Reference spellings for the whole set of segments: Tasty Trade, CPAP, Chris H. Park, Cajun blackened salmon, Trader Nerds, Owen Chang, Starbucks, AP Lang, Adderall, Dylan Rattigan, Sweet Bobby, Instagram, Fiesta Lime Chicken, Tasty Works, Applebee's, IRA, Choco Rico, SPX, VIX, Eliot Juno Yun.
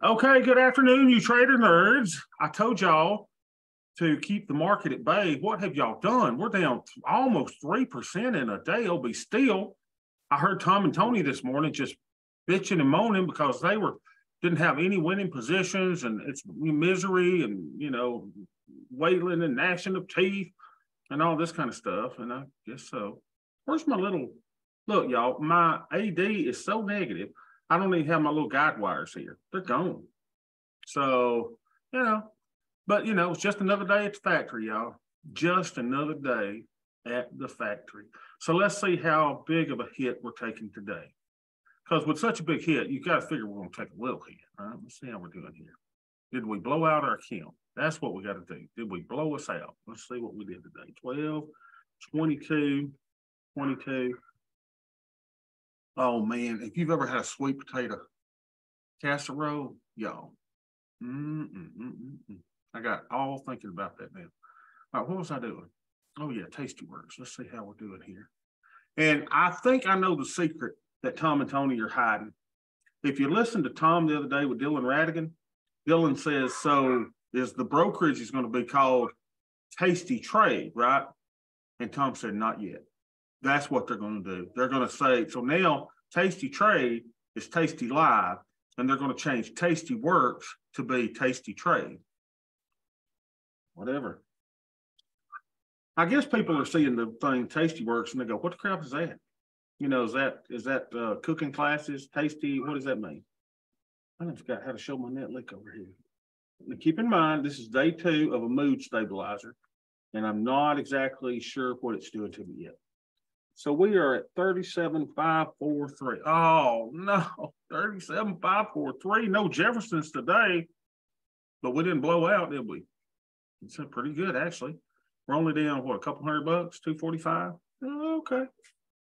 Okay, good afternoon, you trader nerds. I told y'all to keep the market at bay. What have y'all done? We're down almost 3% in a day. It'll be still. I heard Tom and Tony this morning just bitching and moaning because they didn't have any winning positions, and it's misery and, you know, wailing and gnashing of teeth and all this kind of stuff. And I guess so. Where's my little, look, y'all, my AD is so negative. I don't even have my little guide wires here. They're gone. So, you know, but, you know, it's just another day at the factory, y'all. Just another day at the factory. So let's see how big of a hit we're taking today. Because with such a big hit, you got to figure we're going to take a little hit. All right, let's see how we're doing here. Did we blow out our count? That's what we got to do. Did we blow us out? Let's see what we did today. 12, 22, 22. Oh, man, if you've ever had a sweet potato casserole, y'all, I got all thinking about that now. All right, what was I doing? Oh, yeah, Tasty Works. Let's see how we're doing here. And I think I know the secret that Tom and Tony are hiding. If you listened to Tom the other day with Dylan Rattigan, Dylan says, so is the brokerage is going to be called Tasty Trade, right? And Tom said, not yet. That's what they're going to do. They're going to say, so now Tasty Trade is Tasty Live, and they're going to change Tasty Works to be Tasty Trade. Whatever. I guess people are seeing the thing Tasty Works, and they go, what the crap is that? You know, is that cooking classes, Tasty? What does that mean? I just got how to show my net lick over here. Now, keep in mind, this is day two of a mood stabilizer, and I'm not exactly sure what it's doing to me yet. So we are at 37,543. Oh, no, 37,543. No Jeffersons today, but we didn't blow out, did we? It's pretty good, actually. We're only down, what, a couple $100, 245? Okay.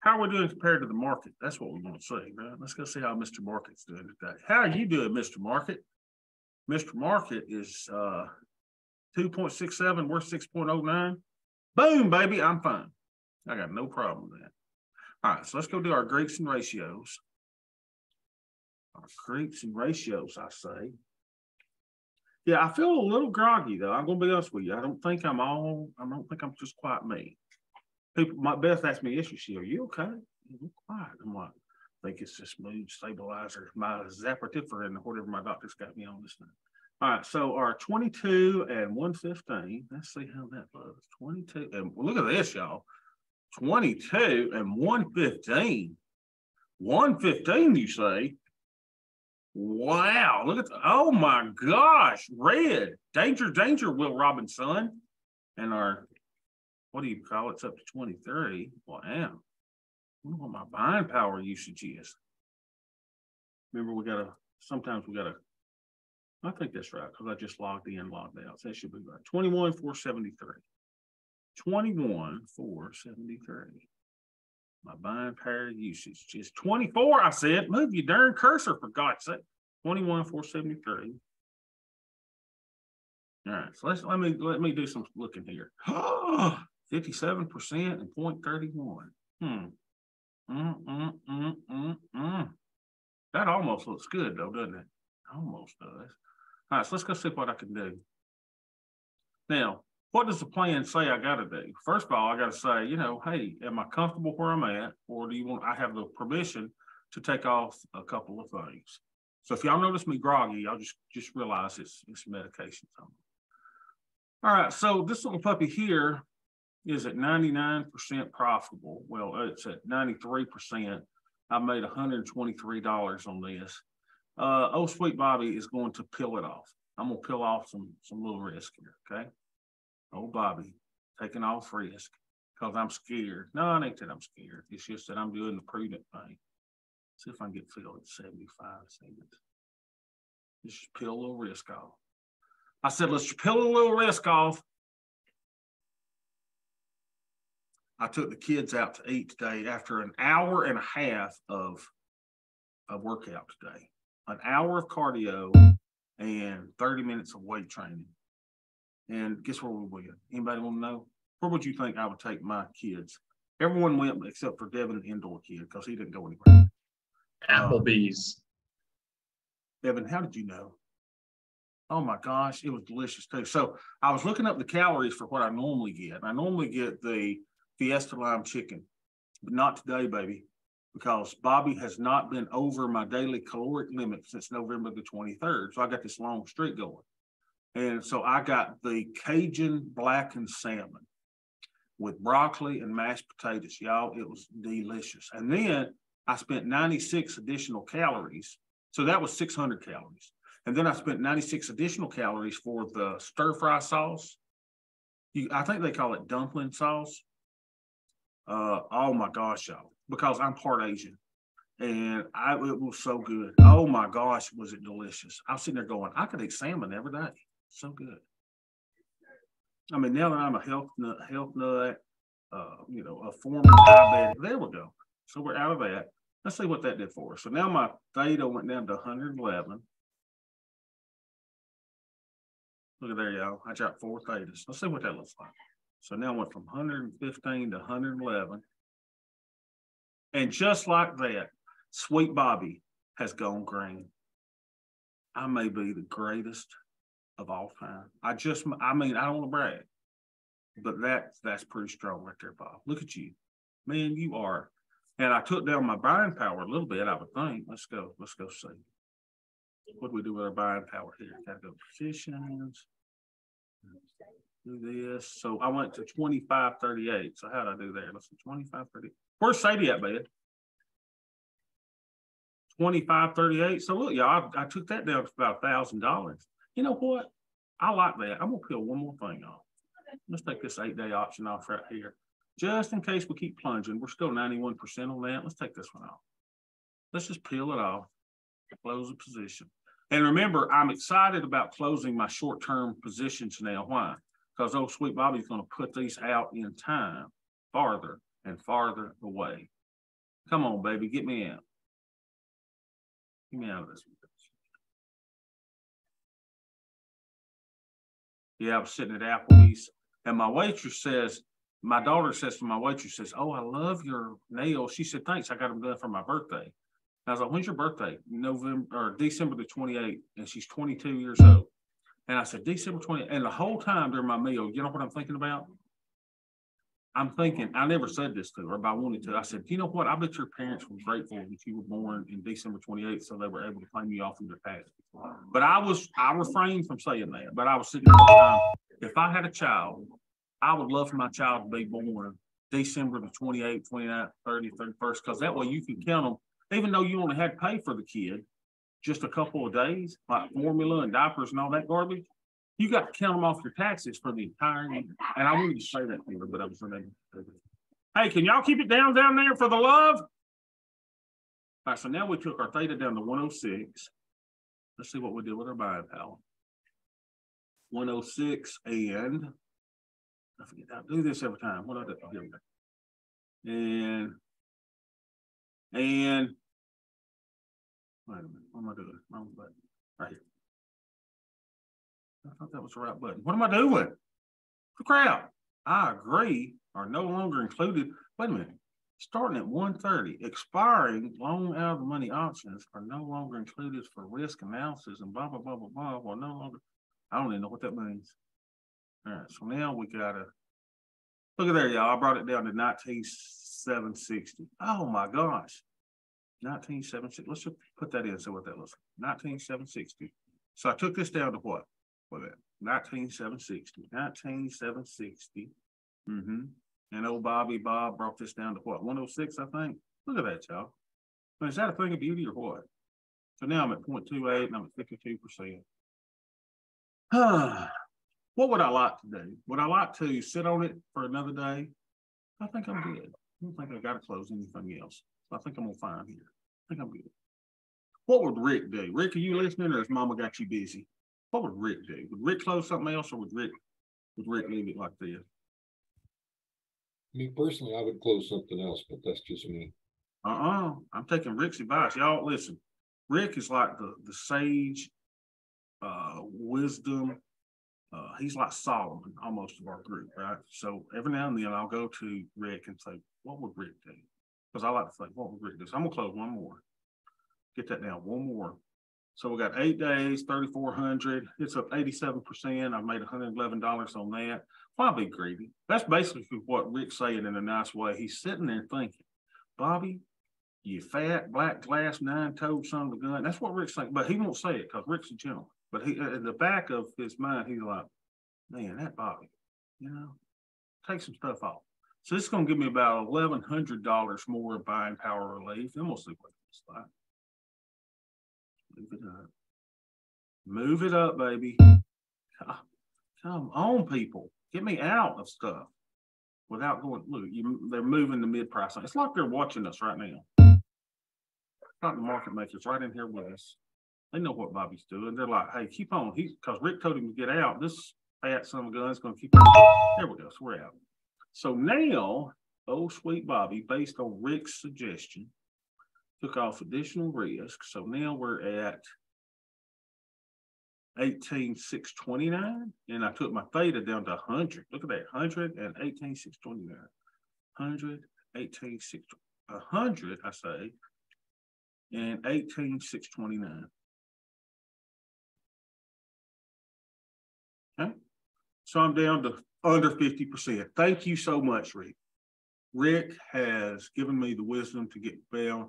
How are we doing compared to the market? That's what we want to see, right? Let's go see how Mr. Market's doing today. How are you doing, Mr. Market? Mr. Market is 2.67. We're 6.09. Boom, baby, I'm fine. I got no problem with that. All right, so let's go do our Greeks and ratios. Our Greeks and ratios, I say. Yeah, I feel a little groggy though. I'm gonna be honest with you. I don't think I'm just quite me. People, my Beth asked me yesterday, she, are you okay? I'm quiet. I'm like, I think it's this mood stabilizer, my zappertifferin, whatever my doctor's got me on this thing. All right, so our 22 and 115. Let's see how that was. 22 and look at this, y'all. 22 and 115. 115, you say? Wow, look at the, oh my gosh, red. Danger, danger, Will Robinson. And our, what do you call it? It's up to 23. Wow. I wonder what my buying power usage is. Remember, sometimes we gotta, I think that's right, because I just logged in, logged out. So that should be right. 21, 473. 21, 473. My buying power usage is 24, I said. Move your darn cursor, for God's sake. 21, 473. All right, so let me do some looking here. 57% and 0.31. That almost looks good, though, doesn't it? Almost does. All right, so let's go see what I can do. Now, what does the plan say I got to do? First of all, I got to say, you know, hey, am I comfortable where I'm at? Or do you want, I have the permission to take off a couple of things. So if y'all notice me groggy, y'all just realize it's medication. All right, so this little puppy here is at 99% profitable. Well, it's at 93%. I made $123 on this. Oh, Sweet Bobby is going to peel it off. I'm going to peel off some little risk here, okay? Old Bobby taking off risk because I'm scared. No, I ain't that I'm scared. It's just that I'm doing the prudent thing. See if I can get filled at 75 seconds. Let's just peel a little risk off. I said, let's just peel a little risk off. I took the kids out to eat today after an hour and a half of workout today. An hour of cardio and 30 minutes of weight training. And guess where we went? Anybody want to know? Where would you think I would take my kids? Everyone went except for Devin, the indoor kid, because he didn't go anywhere. Applebee's. Evan, how did you know? Oh my gosh, it was delicious too. So I was looking up the calories for what I normally get. I normally get the Fiesta Lime Chicken, but not today, baby, because Bobby has not been over my daily caloric limit since November the 23rd. So I got this long streak going. And so I got the Cajun blackened salmon with broccoli and mashed potatoes, y'all. It was delicious. And then I spent 96 additional calories. So that was 600 calories. And then I spent 96 additional calories for the stir fry sauce. I think they call it dumpling sauce. Oh my gosh, y'all, because I'm part Asian. And it was so good. Oh my gosh, was it delicious. I'm sitting there going, I could eat salmon every day. So good. I mean, now that I'm a health nut, you know, a former diabetic, there we go. So we're out of that. Let's see what that did for us. So now my theta went down to 111. Look at there, y'all. I dropped 4 thetas. Let's see what that looks like. So now I went from 115 to 111. And just like that, Sweet Bobby has gone green. I may be the greatest of all time. I don't want to brag, but that's pretty strong right there, Bob. Look at you. Man, you are. And I took down my buying power a little bit, I would think. Let's go see. What do we do with our buying power here? Gotta go positions. Do this. So I went to 2538. So how did I do there? Let's see, 2538. Where's Sadie at, man? 2538. So look, y'all, I took that down to about $1,000. You know what? I like that. I'm going to peel one more thing off. Let's take this 8-day option off right here. Just in case we keep plunging, we're still 91% on that. Let's take this one off. Let's just peel it off, close the position. And remember, I'm excited about closing my short-term positions now. Why? Because old Sweet Bobby's going to put these out in time, farther and farther away. Come on, baby, get me out. Get me out of this. Yeah, I was sitting at Applebee's, and my daughter says to my waitress, says, oh, I love your nails. She said, thanks, I got them done for my birthday. And I was like, when's your birthday? December the 28th, and she's 22 years old. And I said, December 28th, and the whole time during my meal, you know what I'm thinking about? I'm thinking, I never said this to her, but I wanted to. I said, you know what? I bet your parents were grateful that you were born in December 28th, so they were able to claim you off in their past. But I refrained from saying that. But I was sitting there saying, if I had a child, I would love for my child to be born December the 28th, 29th, 30th, 31st, because that way you can count them. Even though you only had to pay for the kid just a couple of days, like formula and diapers and all that garbage, you got to count them off your taxes for the entire year. And I wanted to say that to her, but I was unable to. Hey, can y'all keep it down there for the love? All right, so now we took our theta down to 106. Let's see what we did with our buying power. 106 and, I forget, I do this every time. What do I do? And, wait a minute, what am I doing? Wrong button, right here. I thought that was the right button. What am I doing? The crap. I agree are no longer included. Wait a minute. Starting at 130, expiring loan out of the money options are no longer included for risk analysis and blah, blah, blah, blah, blah. Well, no longer. I don't even know what that means. All right. So now we got to look at there, y'all. I brought it down to 19,760. Oh, my gosh. 19,760. Let's just put that in and see what that looks like. 19,760. So I took this down to what? With it, 19,760. And old Bob brought this down to what, 106, I think. Look at that, y'all. Is that a thing of beauty or what? So now I'm at 0.28 and I'm at 52%. What would I like to do? Would I like to sit on it for another day? I think I'm good. I don't think I've got to close anything else. So I think I'm gonna find here. I think I'm good. What would Rick do? Rick, are you listening, or has Mama got you busy? What would Rick do? Would Rick close something else, or would Rick leave it like this? Me personally, I would close something else, but that's just me. I'm taking Rick's advice. Y'all listen. Rick is like the sage, wisdom. He's like Solomon, almost, of our group, right? So every now and then I'll go to Rick and say, what would Rick do? Because I like to think, what would Rick do? So I'm going to close one more. Get that down. One more. So we got 8 days, 3,400. It's up 87%. I've made $111 on that. Why be greedy? That's basically what Rick's saying in a nice way. He's sitting there thinking, Bobby, you fat, black glass, nine-toed son of a gun. That's what Rick's saying. But he won't say it because Rick's a gentleman. But he, in the back of his mind, he's like, man, that Bobby, you know, take some stuff off. So this is going to give me about $1,100 more of buying power relief. Then we'll see what it's like. Move it up. Move it up, baby. Come on, people. Get me out of stuff without going, look, they're moving the mid-price. It's like they're watching us right now. Not the market makers right in here with us. They know what Bobby's doing. They're like, hey, keep on. He's because Rick told him to get out. This fat son of a gun's going to keep on. There we go. So we're out. So now, old Sweet Bobby, based on Rick's suggestion, took off additional risk. So now we're at 18,629. And I took my theta down to 100. Look at that, 100 and 18,629. 100, 18,629. 100, I say, and 18,629. Okay. So I'm down to under 50%. Thank you so much, Rick. Rick has given me the wisdom to get down.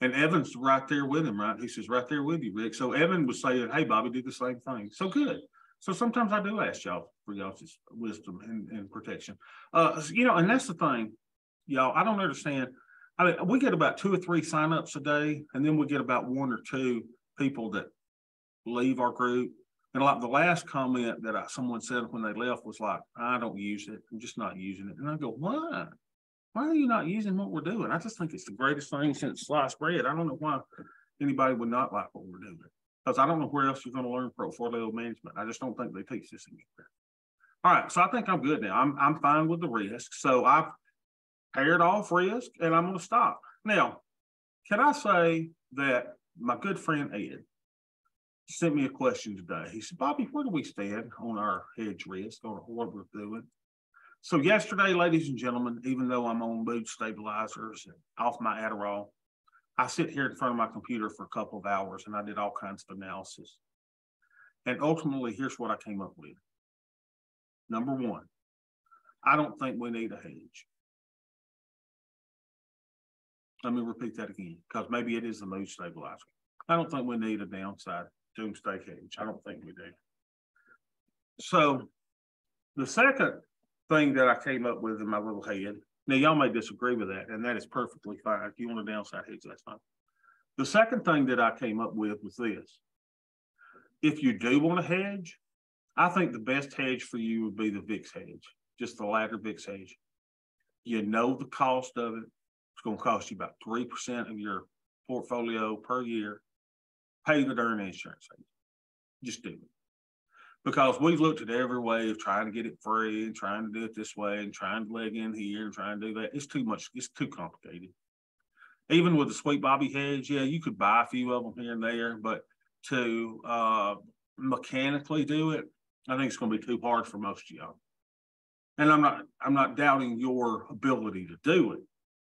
And Evan's right there with him, right? He says, right there with you, Rick. So Evan was saying, hey, Bobby, do the same thing. So good. So sometimes I do ask y'all for y'all's wisdom and protection. You know, and that's the thing, y'all, I don't understand. I mean, we get about 2 or 3 signups a day, and then we get about 1 or 2 people that leave our group. And like the last comment that someone said when they left was like, I don't use it. I'm just not using it. And I go, why? Why are you not using what we're doing? I just think it's the greatest thing since sliced bread. I don't know why anybody would not like what we're doing. Because I don't know where else you're going to learn portfolio management. I just don't think they teach this anywhere. All right, so I think I'm good now. I'm fine with the risk. So I've paired off risk, and I'm going to stop. Now, can I say that my good friend Ed sent me a question today. He said, Bobby, where do we stand on our hedge risk, on what we're doing? So yesterday, ladies and gentlemen, even though I'm on mood stabilizers and off my Adderall, I sit here in front of my computer for a couple of hours and I did all kinds of analysis. And ultimately, here's what I came up with. Number one, I don't think we need a hedge. Let me repeat that again, because maybe it is the mood stabilizer. I don't think we need a downside doomsday hedge. I don't think we do. So the second thing that I came up with in my little head. Now, y'all may disagree with that, and that is perfectly fine. If you want a downside hedge, that's fine. The second thing that I came up with was this. If you do want a hedge, I think the best hedge for you would be the VIX hedge, just the lagged VIX hedge. You know the cost of it. It's going to cost you about 3% of your portfolio per year. Pay the darn insurance agent. Just do it. Because we've looked at every way of trying to get it free and trying to do it this way and trying to leg in here and trying to do that. It's too much. It's too complicated. Even with the Sweet Bobby hedge, yeah, you could buy a few of them here and there, but to mechanically do it, I think it's going to be too hard for most of y'all. And I'm not doubting your ability to do it.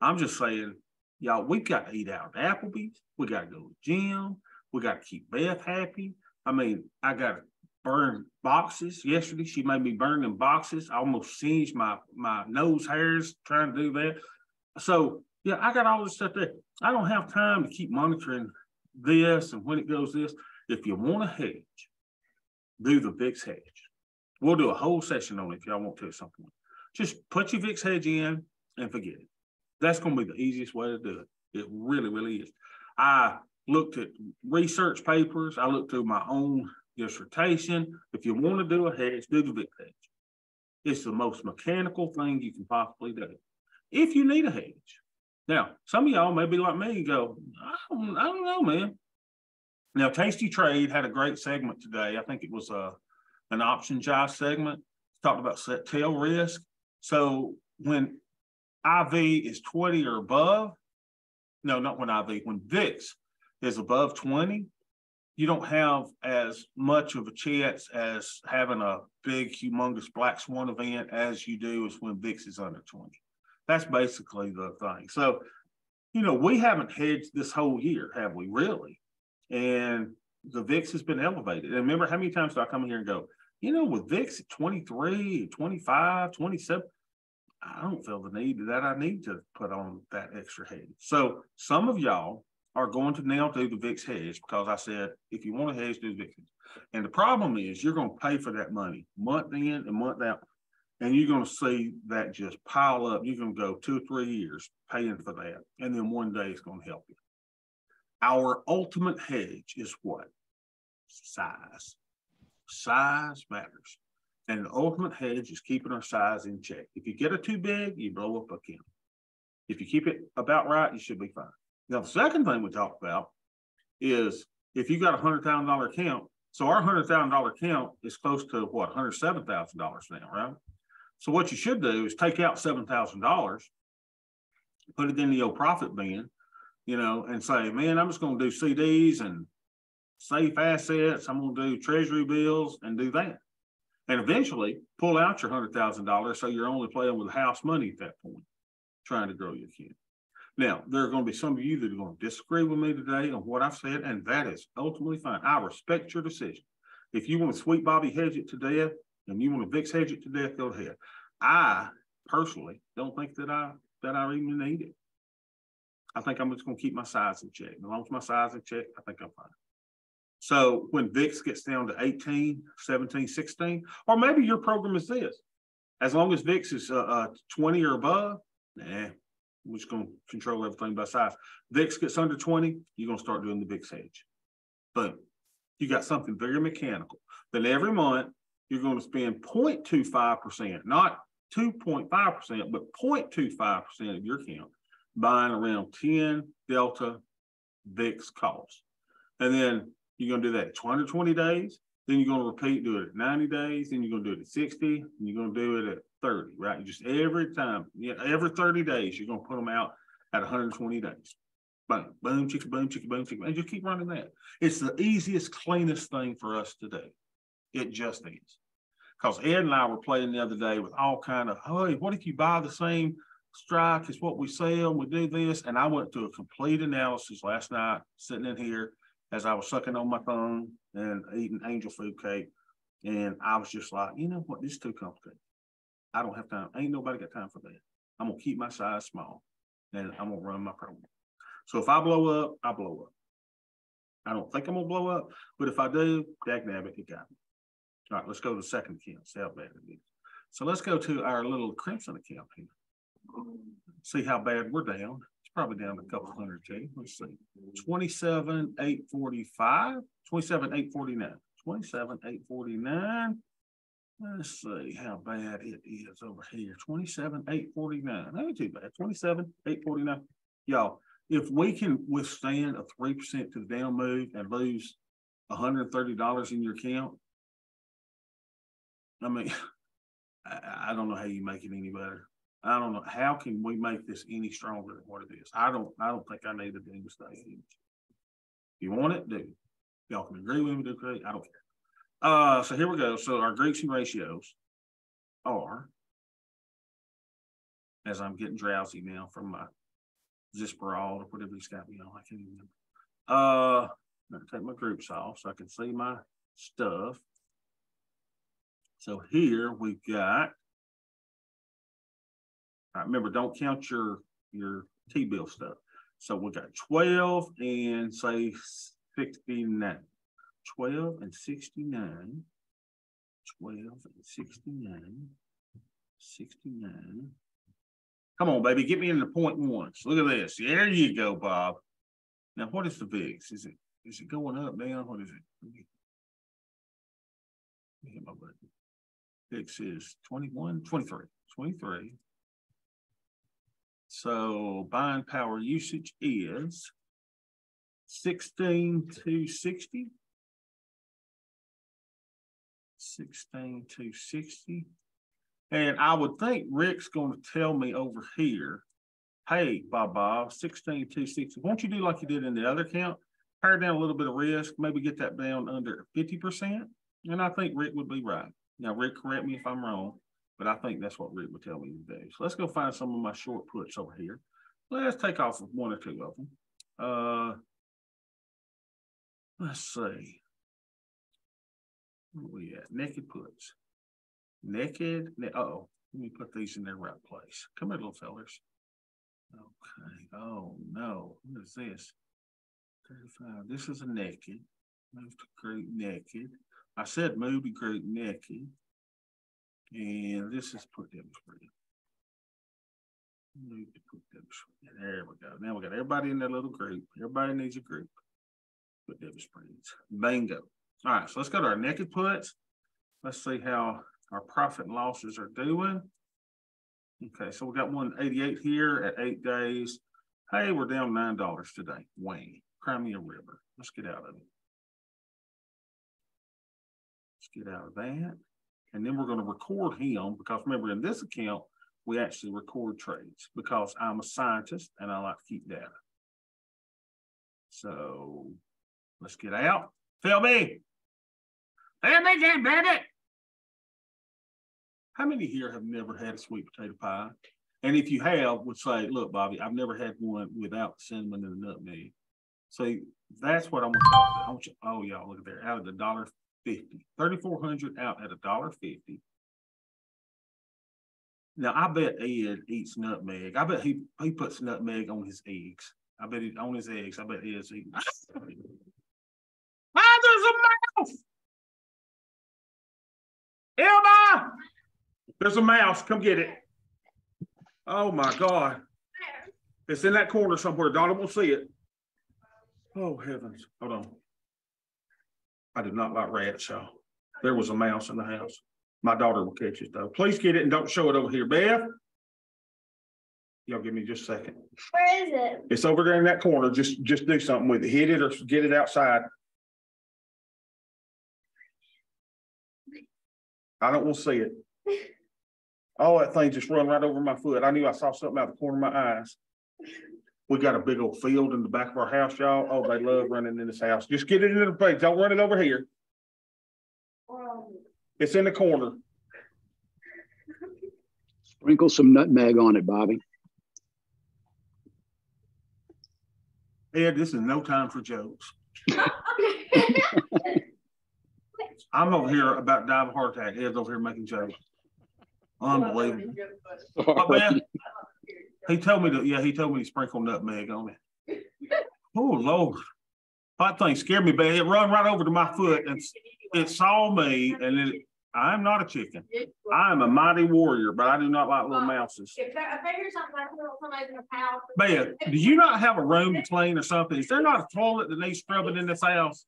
I'm just saying, y'all, we've got to eat out at Applebee's. We got to go to the gym. We got to keep Beth happy. I mean, I got to burn boxes. Yesterday, she made me burn them boxes. I almost singed my nose hairs trying to do that. So, yeah, I got all this stuff there. I don't have time to keep monitoring this and when it goes this. If you want a hedge, do the VIX hedge. We'll do a whole session on it if y'all want to at some point. Just put your VIX hedge in and forget it. That's going to be the easiest way to do it. It really, really is. I looked at research papers. I looked through my own dissertation. If you want to do a hedge, do the VIX hedge. It's the most mechanical thing you can possibly do. If you need a hedge. Now, some of y'all may be like me and go, I don't know, man. Now, Tasty Trade had a great segment today. I think it was an option jive segment. It talked about set tail risk. So when IV is 20 or above, no, not when IV, when VIX is above 20, you don't have as much of a chance as having a big, humongous black swan event as you do is when VIX is under 20. That's basically the thing. So, you know, we haven't hedged this whole year, have we really? And the VIX has been elevated. And remember, how many times do I come in here and go, you know, with VIX at 23, 25, 27, I don't feel the need that I need to put on that extra hedge. So some of y'all are going to now do the VIX hedge because I said, if you want a hedge, do the VIX hedge. And the problem is you're going to pay for that money month in and month out. And you're going to see that just pile up. You're going to go 2 or 3 years paying for that. And then one day it's going to help you. Our ultimate hedge is what? Size. Size matters. And the ultimate hedge is keeping our size in check. If you get it too big, you blow up a candle. If you keep it about right, you should be fine. Now, the second thing we talked about is if you got a $100,000 account, so our $100,000 account is close to what, $107,000 now, right? So what you should do is take out $7,000, put it in the old profit bin, you know, and say, man, I'm just going to do CDs and safe assets. I'm going to do treasury bills and do that. And eventually pull out your $100,000 so you're only playing with house money at that point, trying to grow your kid. Now, there are going to be some of you that are going to disagree with me today on what I've said, and that is ultimately fine. I respect your decision. If you want to Sweet Bobby hedge it to death and you want to VIX hedge it to death, go ahead. I personally don't think that I even need it. I think I'm just going to keep my size in check. As long as my size in check, I think I'm fine. So when VIX gets down to 18, 17, 16, or maybe your program is this. As long as VIX is 20 or above, nah. We're just going to control everything by size. VIX gets under 20, you're going to start doing the VIX hedge. Boom. You got something very mechanical. Then every month, you're going to spend 0.25%, not 2.5%, but 0.25% of your account, buying around 10 Delta VIX calls. And then you're going to do that 220 days. Then you're going to repeat, do it at 90 days. Then you're going to do it at 60. And you're going to do it at 30, right? You just every time, every 30 days, you're going to put them out at 120 days. Boom, boom, chicka, boom, chicka, boom, chicka. And just keep running that. It's the easiest, cleanest thing for us to do. It just is. Because Ed and I were playing the other day with all kind of, hey, what if you buy the same strike as what we sell? We do this. And I went through a complete analysis last night, sitting in here as I was sucking on my thumb and eating angel food cake. And I was just like, you know what? This is too complicated. I don't have time. Ain't nobody got time for that. I'm going to keep my size small, and I'm going to run my program. So if I blow up, I blow up. I don't think I'm going to blow up, but if I do, dagnabbit, you got me. All right, let's go to the second account, see how bad it is. So let's go to our little crimson account here. See how bad we're down. It's probably down to a couple hundred, too. Let's see. 27,845, 27,849, 27,849. Let's see how bad it is over here. 27,849. Not too bad. 27,849. Y'all, if we can withstand a 3% to the down move and lose $130 in your account, I mean, I don't know how you make it any better. I don't know. How can we make this any stronger than what it is? I don't think I need to do this thing. If you want it, do. Y'all can agree with me, do great. I don't care. So here we go. So our Greeks and ratios are, as I'm getting drowsy now from my Zisperol or whatever he's got me on, I can't even remember. I'm going to take my groups off so I can see my stuff. So here we've got, all right, remember, don't count your T-bill stuff. So we've got 12 and say 69. 12 and 69, 12 and 69, 69. Come on, baby, get me into 0.1. Look at this. There you go, Bob. Now, what is the VIX? Is it going up, down? What is it? Let me hit my button. VIX is 21, 23, 23. So buying power usage is 16,260. 16,260. And I would think Rick's going to tell me over here, hey, Bob, 16,260. Won't you do like you did in the other account? Pare down a little bit of risk, maybe get that down under 50%. And I think Rick would be right. Now, Rick, correct me if I'm wrong, but I think that's what Rick would tell me today. So let's go find some of my short puts over here. Let's take off one or two of them. Let's see. Where we at? Naked puts. Naked. Uh-oh. Let me put these in their right place. Come here, little fellers. Okay. Oh, no. What is this? 35. This is a naked. Move to group naked. I said move to group naked. And this is put them three. Move to put them three. There we go. Now we got everybody in their little group. Everybody needs a group. Put them spreads. Bingo. All right, so let's go to our naked puts. Let's see how our profit and losses are doing. Okay, so we got 188 here at 8 days. Hey, we're down $9 today. Wayne, cry me a river. Let's get out of it. Let's get out of that. And then we're going to record him because remember in this account, we actually record trades because I'm a scientist and I like to keep data. So let's get out. Philby! Philby, you baby! How many here have never had a sweet potato pie? And if you have, would say, look, Bobby, I've never had one without cinnamon and nutmeg. So that's what I want to talk about. I want you, oh, y'all, look at there. Out of the $1.50. 3,400 out at a $1.50. Now, I bet Ed eats nutmeg. I bet he puts nutmeg on his eggs. I bet he on his eggs. I bet Ed's eating. There's a mouse! Elma! There's a mouse. Come get it. Oh, my God. It's in that corner somewhere. Donna won't see it. Oh, heavens. Hold on. I do not like rats, y'all. There was a mouse in the house. My daughter will catch it, though. Please get it and don't show it over here. Beth? Y'all give me just a second. Where is it? It's over there in that corner. Just do something with it. Hit it or get it outside. I don't want to see it. All that thing just run right over my foot. I knew I saw something out the corner of my eyes. We got a big old field in the back of our house, y'all. Oh, they love running in this house. Just get it into the place. Don't run it over here. It's in the corner. Sprinkle some nutmeg on it, Bobby. Ed, this is no time for jokes. I'm over here about to die of a heart attack. Ed's over here making jokes. Unbelievable. Oh, man. He told me to, yeah, he told me to sprinkle nutmeg on it. Oh, Lord. That thing scared me bad. It run right over to my foot and it saw me. And it, I'm not a chicken. I'm a mighty warrior, but I do not like little mouses. If I figure something, I put somebody's in a pile. Man, do you not have a room to clean or something? Is there not a toilet that needs scrubbing in this house?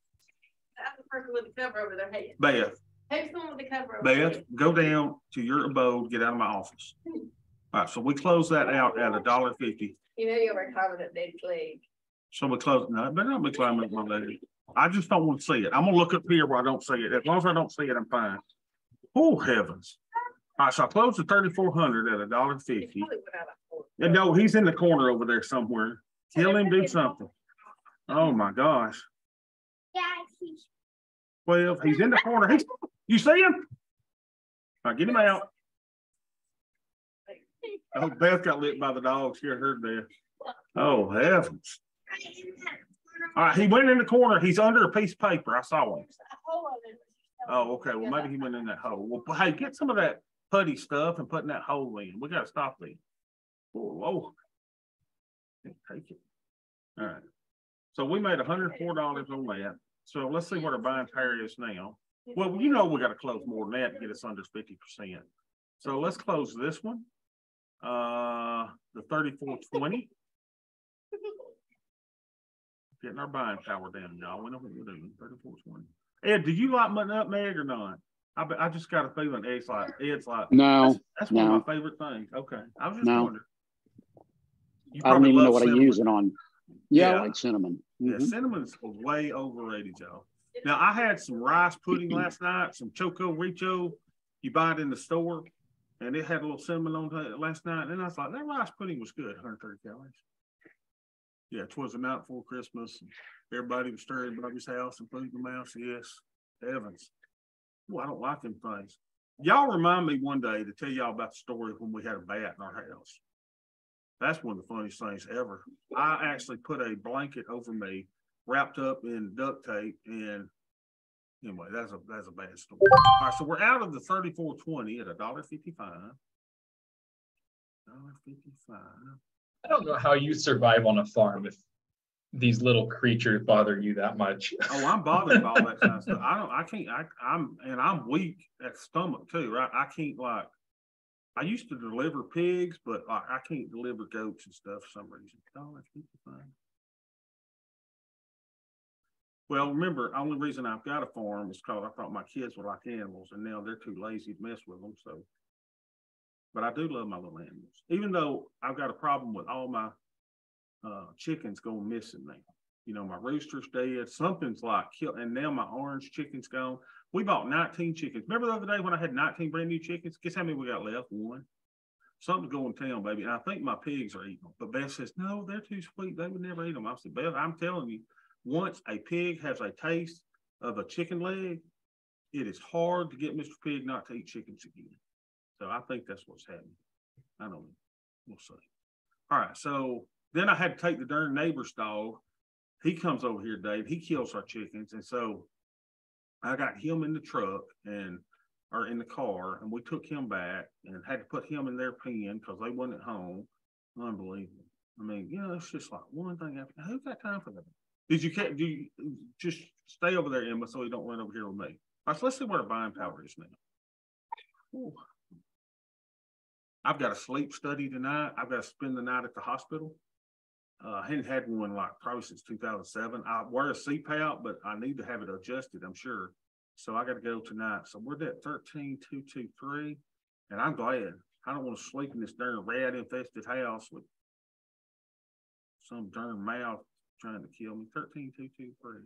That's the person with the cover over their head. Beth. Who's the one with the cover over their head? Beth, go down to your abode, get out of my office. All right, so we close that out at a $1.50. You know you're climbing up Dave's leg. So we close, no, it better not be climbing up my leg. I just don't want to see it. I'm going to look up here where I don't see it. As long as I don't see it, I'm fine. Oh, heavens. All right, so I closed the 3,400 at a $1.50. No, he's in the corner over there somewhere. Tell him do something. Oh, my gosh. Yeah, I see. 12, he's in the corner. He's, you see him? All right, get him out. Oh, Beth got licked by the dogs. She heard that. Oh, heavens. All right, he went in the corner. He's under a piece of paper. I saw him. Oh, okay. Well, maybe he went in that hole. Well, hey, get some of that putty stuff and put in that hole in. We got to stop there. Whoa. Take it. All right. So we made $104 on that. So let's see what our buying power is now. Well, you know we got to close more than that to get us under 50%. So let's close this one. The 3420. Getting our buying power down, y'all. We know what we're doing. 3420. Ed, do you like nutmeg or not? I just got a feeling Ed's like no. That's one of my favorite things. Okay, I was just wondering. I don't even know what cinnamon. I use it on. Yeah, I like cinnamon. Mm-hmm. Yeah, cinnamon's way overrated, y'all. Now I had some rice pudding last night, some Choco Rico. You buy it in the store. And it had a little cinnamon on it last night. And I was like, that rice pudding was good, 130 calories. Yeah, 'twas the night before Christmas. And everybody was stirring Bobby's house and food in the mouse. Yes, Evans. Well, I don't like them things. Y'all remind me one day to tell y'all about the story when we had a bat in our house. That's one of the funniest things ever. I actually put a blanket over me wrapped up in duct tape. And anyway, that's a bad story. All right, so we're out of the $34.20 at $1.55. I don't know how you survive on a farm if these little creatures bother you that much. Oh, I'm bothered by all that kind of stuff. I'm weak at stomach too, right? I can't, like, I used to deliver pigs, but I can't deliver goats and stuff for some reason. Well, remember, the only reason I've got a farm is because I thought my kids were like animals, and now they're too lazy to mess with them. So, but I do love my little animals, even though I've got a problem with all my chickens going missing now. You know, my rooster's dead. Something's like killed, and now my orange chicken's gone. We bought 19 chickens. Remember the other day when I had 19 brand new chickens? Guess how many we got left? One. Something's going down, baby. And I think my pigs are eating them. But Beth says, no, they're too sweet. They would never eat them. I said, Beth, I'm telling you, once a pig has a taste of a chicken leg, it is hard to get Mr. Pig not to eat chickens again. So I think that's what's happening. I don't know. We'll see. All right. So then I had to take the darn neighbor's dog. He comes over here today, and he kills our chickens. And so I got him in the truck in the car, and we took him back and had to put him in their pen because they wasn't at home. Unbelievable. I mean, you know, it's just like one thing after. Who's got time for that? Do you just stay over there, Emma, so you don't run over here with me? All right, so let's see what our buying power is now. Ooh. I've got a sleep study tonight. I've got to spend the night at the hospital. I hadn't had one like probably since 2007. I wear a CPAP, but I need to have it adjusted, I'm sure. So I got to go tonight. So we're at 13,223, and I'm glad. I don't want to sleep in this darn rat-infested house with some darn mouth trying to kill me. 13,223.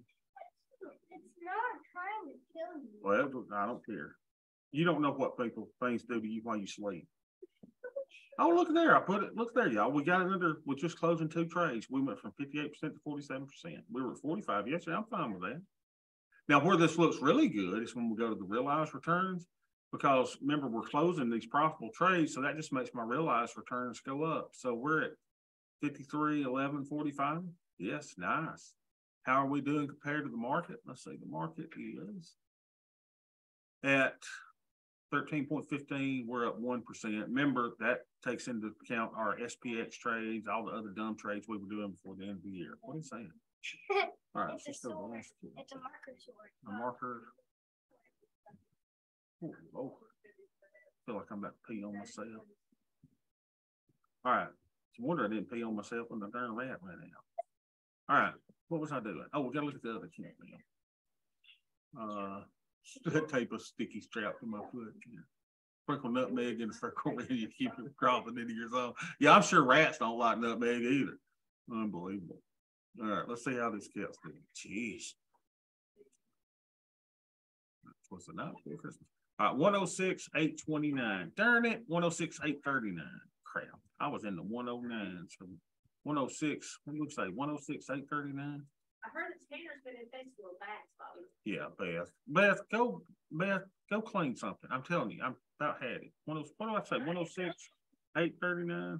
It's not trying to kill you. Well, I don't care. You don't know what things do to you while you sleep. Oh, look there. I put it. Look there, y'all. We got another. We're just closing two trades. We went from 58% to 47%. We were at 45 yesterday. I'm fine with that. Now, where this looks really good is when we go to the realized returns, because remember, we're closing these profitable trades. So that just makes my realized returns go up. So we're at 53, 11, 45. Yes, nice. How are we doing compared to the market? Let's see. The market is at 13.15, we're up 1%. Remember, that takes into account our SPX trades, all the other dumb trades we were doing before the end of the year. What are you saying? All right, it's a marker sword. A marker. Oh, Lord. I feel like I'm about to pee on myself. All right. It's a wonder I didn't pee on myself when the darn rat ran out. All right. What was I doing? Oh, we got to look at the other camp now. That type of sticky strap to my foot. Yeah. Sprinkle nutmeg in a circle and you keep it dropping into your zone. Yeah, I'm sure rats don't like nutmeg either. Unbelievable. All right, let's see how this cat's doing. Jeez. What's the night before Christmas? All right, 106,829. Darn it, 106,839. Crap. I was in the 109s. So 106, what did we say? 106,839? I heard the scanner's been infected with bats, Bobby. Yeah, Beth, go clean something. I'm telling you, I'm about had it. What do I say? 106,839.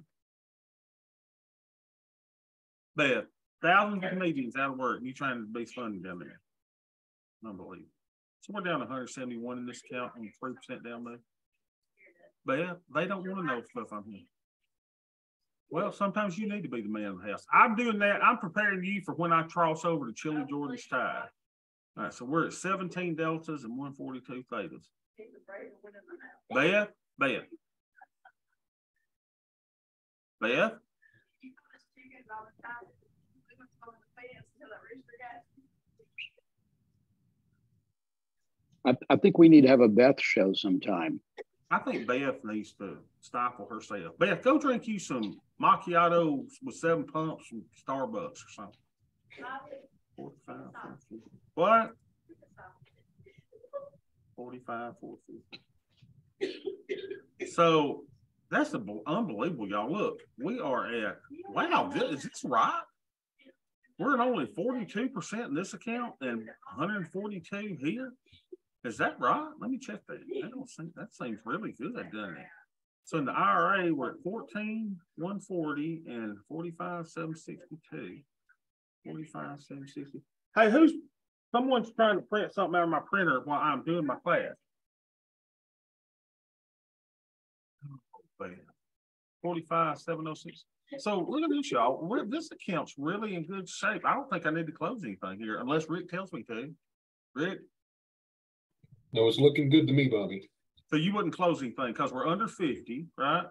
Beth, thousands of comedians out of work, and you trying to be funny down there. Unbelievable. So we're down 171 in this count, and 3% down there. Beth, they don't want to know stuff I'm here. Well, sometimes you need to be the man of the house. I'm doing that. I'm preparing you for when I cross over to Chili Jordan's tie. All right, so we're at 17 deltas and 142 thetas. Beth? I think we need to have a Beth show sometime. I think Beth needs to stifle herself. Beth, go drink you some macchiato with 7 pumps from Starbucks or something. What? 45, 450. So that's unbelievable, y'all. Look, we are at, wow, is this right? We're at only 42% in this account and 142 here. Is that right? Let me check that. I don't think that seems really good, doesn't it? So in the IRA, we're at 14,140 and 45,762. 45, 760. Hey, someone's trying to print something out of my printer while I'm doing my class. Oh, 45, 706. So look at this, y'all. This account's really in good shape. I don't think I need to close anything here unless Rick tells me to. Rick? No, it's looking good to me, Bobby. So you wouldn't close anything because we're under 50, right?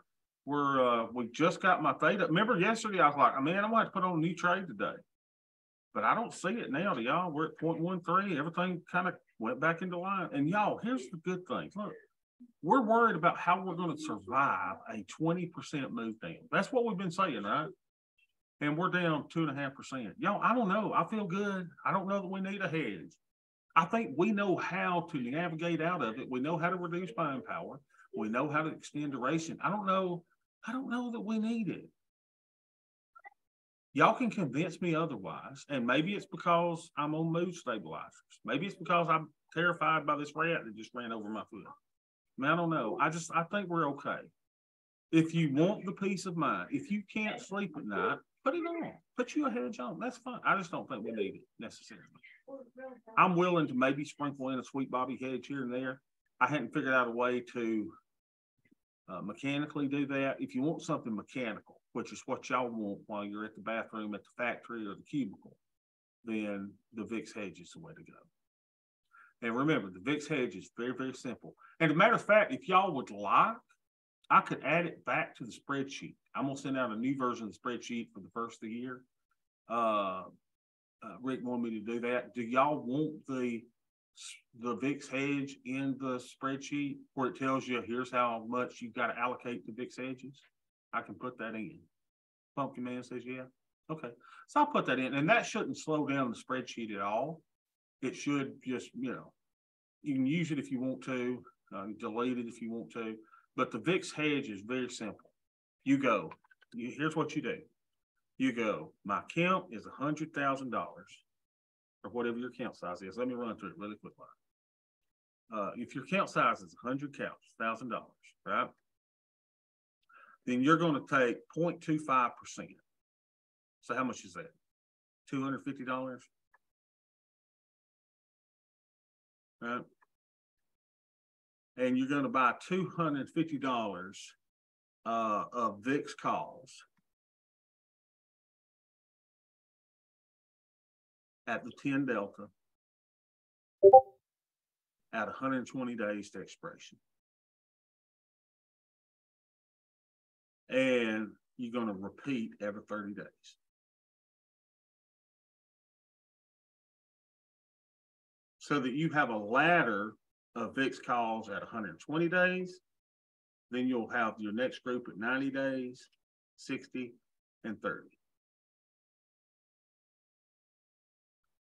We just got my theta. Remember yesterday I was like, man, I'm going to have to put on a new trade today. But I don't see it now, y'all. We're at 0.13. Everything kind of went back into line. And y'all, here's the good thing. Look, we're worried about how we're going to survive a 20% move down. That's what we've been saying, right? And we're down 2.5%. Y'all, I don't know. I feel good. I don't know that we need a hedge. I think we know how to navigate out of it. We know how to reduce buying power. We know how to extend duration. I don't know that we need it. Y'all can convince me otherwise, and maybe it's because I'm on mood stabilizers. Maybe it's because I'm terrified by this rat that just ran over my foot. I mean, I don't know. I think we're okay. If you want the peace of mind, if you can't sleep at night, put it on. Put you a hedge on. That's fine. I just don't think we need it necessarily. I'm willing to maybe sprinkle in a Sweet Bobby hedge here and there. I hadn't figured out a way to mechanically do that. If you want something mechanical, which is what y'all want while you're at the bathroom, at the factory, or the cubicle, then the VIX hedge is the way to go. And remember, the VIX hedge is very, very simple. And as a matter of fact, if y'all would like, I could add it back to the spreadsheet. I'm going to send out a new version of the spreadsheet for the first of the year. Rick wanted me to do that. Do y'all want the VIX hedge in the spreadsheet where it tells you here's how much you've got to allocate to VIX hedges? I can put that in. Pumpkin Man says, yeah. Okay. So I'll put that in. And that shouldn't slow down the spreadsheet at all. It should just, you know, you can use it if you want to, delete it if you want to. But the VIX hedge is very simple. You go, here's what you do. You go, my account is $100,000 or whatever your account size is. Let me run through it really quickly. If your account size is $100,000, right? Then you're going to take 0.25%. So how much is that? $250? Right? And you're going to buy $250 of VIX calls at the 10 delta at 120 days to expiration. And you're going to repeat every 30 days. So that you have a ladder of VIX calls at 120 days. Then you'll have your next group at 90 days, 60, and 30.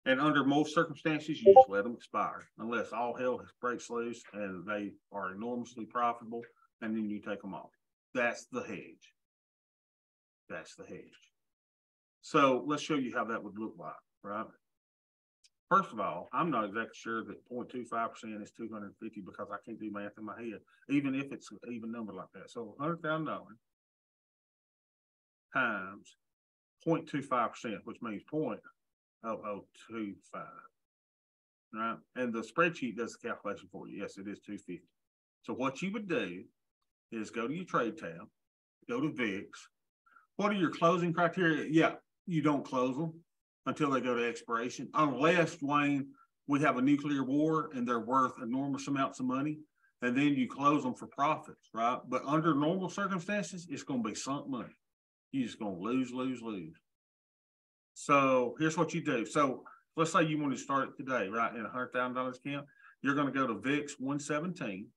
And under most circumstances, you just let them expire, unless all hell breaks loose and they are enormously profitable, and then you take them off. That's the hedge. That's the hedge. So let's show you how that would look like, right? First of all, I'm not exactly sure that 0.25% is 250 because I can't do math in my head, even if it's an even number like that. So $100,000 times 0.25%, which means 0.0025, right? And the spreadsheet does the calculation for you. Yes, it is 250. So what you would do is go to your trade tab, go to VIX. What are your closing criteria? Yeah, you don't close them until they go to expiration, unless, Dwayne, we have a nuclear war and they're worth enormous amounts of money, and then you close them for profits, right? But under normal circumstances, it's going to be sunk money. You're just going to lose, lose, lose. So here's what you do. So let's say you want to start it today, right, in a $100,000 account. You're going to go to VIX 117,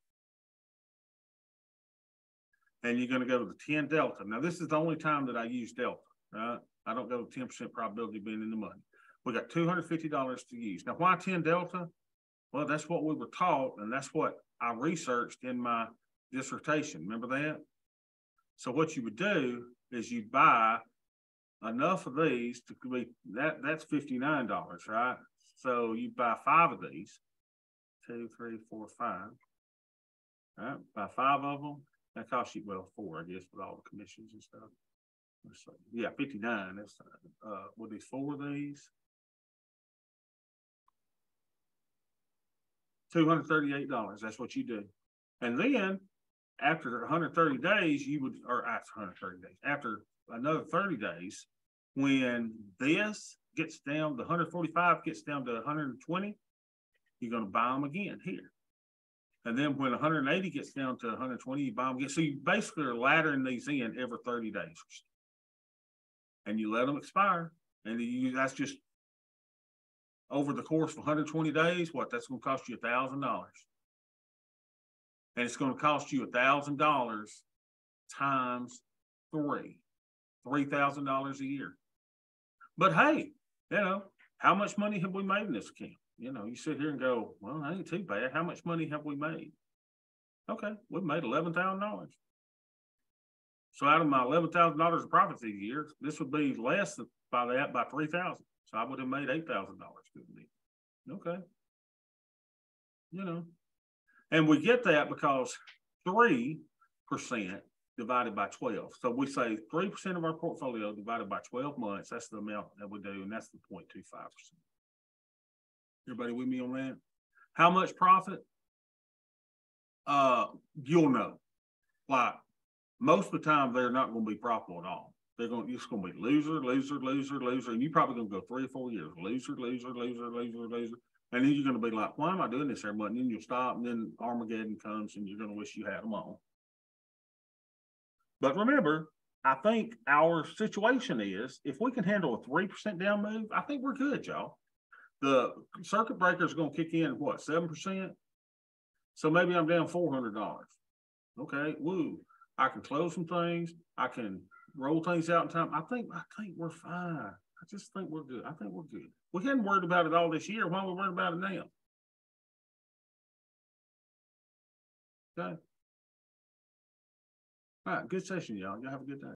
and you're going to go to the 10 delta. Now, this is the only time that I use delta, right? I don't go to 10% probability of being in the money. We got $250 to use. Now, why 10 delta? Well, that's what we were taught, and that's what I researched in my dissertation. Remember that? So what you would do is you buy enough of these to be, that's $59, right? So you buy 5 of these, 2, 3, 4, 5, right? Buy 5 of them. That costs you, well, 4, I guess, with all the commissions and stuff. Yeah, 59. That's were these 4 days? $238. That's what you do. And then after 130 days, you would, or after 130 days, after another 30 days, when this gets down, the 145 gets down to 120, you're going to buy them again here. And then when 180 gets down to 120, you buy them again. So you basically are laddering these in every 30 days. And you let them expire. And you, that's just over the course of 120 days, what? That's going to cost you $1,000. And it's going to cost you $1,000 times three, $3,000 a year. But hey, you know, how much money have we made in this account? You know, you sit here and go, well, that ain't too bad. How much money have we made? Okay, we've made $11,000. So out of my $11,000 of profits a year, this would be less than, by that by $3,000. So I would have made $8,000. Okay. You know, and we get that because 3% divided by 12. So we say 3% of our portfolio divided by 12 months. That's the amount that we do, and that's the 0.25%. Everybody with me on that? How much profit? You'll know. Like most of the time, they're not going to be profitable at all. They're going. It's going to be loser, loser, loser, loser, and you're probably going to go 3 or 4 years. Loser, loser, loser, loser, loser, and then you're going to be like, "Why am I doing this every month?" And then you'll stop, and then Armageddon comes, and you're going to wish you had them all. But remember, I think our situation is if we can handle a 3% down move, I think we're good, y'all. The circuit breaker is going to kick in at what, 7%? So maybe I'm down $400. Okay, woo! I can close some things. I can roll things out in time. I think we're fine. I just think we're good. I think we're good. We hadn't worried about it all this year. Why are we worried about it now? Okay. All right. Good session, y'all. Y'all have a good day.